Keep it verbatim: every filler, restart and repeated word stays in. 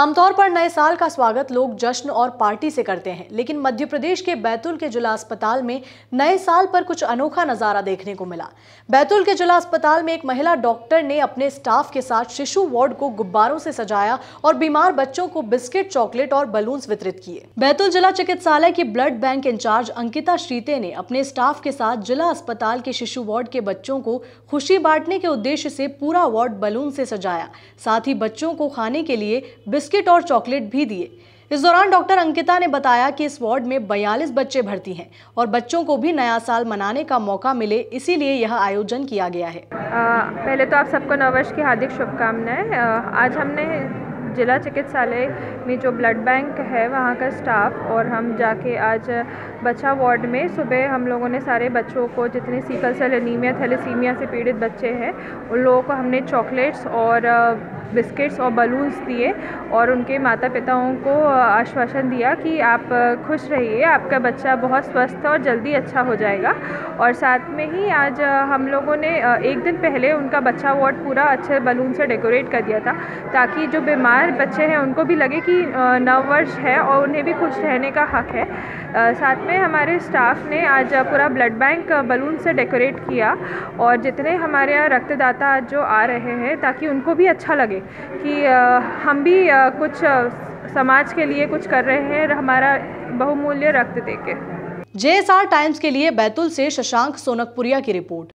आमतौर पर नए साल का स्वागत लोग जश्न और पार्टी से करते हैं, लेकिन मध्य प्रदेश के बैतूल के जिला अस्पताल में नए साल पर कुछ अनोखा नज़ारा देखने को मिला। बैतूल के जिला अस्पताल में एक महिला डॉक्टर ने अपने स्टाफ के साथ शिशु वार्ड को गुब्बारों से सजाया और बीमार बच्चों को बिस्किट, चॉकलेट और बलून्स वितरित किए। बैतूल जिला चिकित्सालय के ब्लड बैंक इंचार्ज अंकिता श्रीते ने अपने स्टाफ के साथ जिला अस्पताल के शिशु वार्ड के बच्चों को खुशी बांटने के उद्देश्य से पूरा वार्ड बलून से सजाया। साथ ही बच्चों को खाने के लिए बिस्किट और चॉकलेट भी दिए। इस दौरान डॉक्टर अंकिता ने बताया कि इस वार्ड में बयालीस बच्चे भर्ती हैं और बच्चों को भी नया साल मनाने का मौका मिले, इसीलिए यह आयोजन किया गया है। आ, पहले तो आप सबको नववर्ष की हार्दिक शुभकामनाएं। आज हमने जिला चिकित्सालय में जो ब्लड बैंक है वहाँ का स्टाफ और हम जाके आज बच्चा वार्ड में सुबह हम लोगों ने सारे बच्चों को जितने सिकल सेल एनीमिया, थैलेसीमिया से पीड़ित बच्चे हैं उन लोगों को हमने चॉकलेट्स और बिस्किट्स और बलून्स दिए और उनके माता पिताओं को आश्वासन दिया कि आप खुश रहिए, आपका बच्चा बहुत स्वस्थ और जल्दी अच्छा हो जाएगा। और साथ में ही आज हम लोगों ने एक दिन पहले उनका बच्चा वार्ड पूरा अच्छे बलून से डेकोरेट कर दिया था, ताकि जो बीमार बच्चे हैं उनको भी लगे कि नववर्ष है और उन्हें भी खुश रहने का हक है। आ, साथ में हमारे स्टाफ ने आज पूरा ब्लड बैंक बलून से डेकोरेट किया और जितने हमारे यहाँ रक्तदाता जो आ रहे हैं ताकि उनको भी अच्छा लगे कि आ, हम भी आ, कुछ आ, समाज के लिए कुछ कर रहे हैं हमारा बहुमूल्य रक्त देके। जे एस आर टाइम्स के लिए बैतूल से शशांक सोनकपुरिया की रिपोर्ट।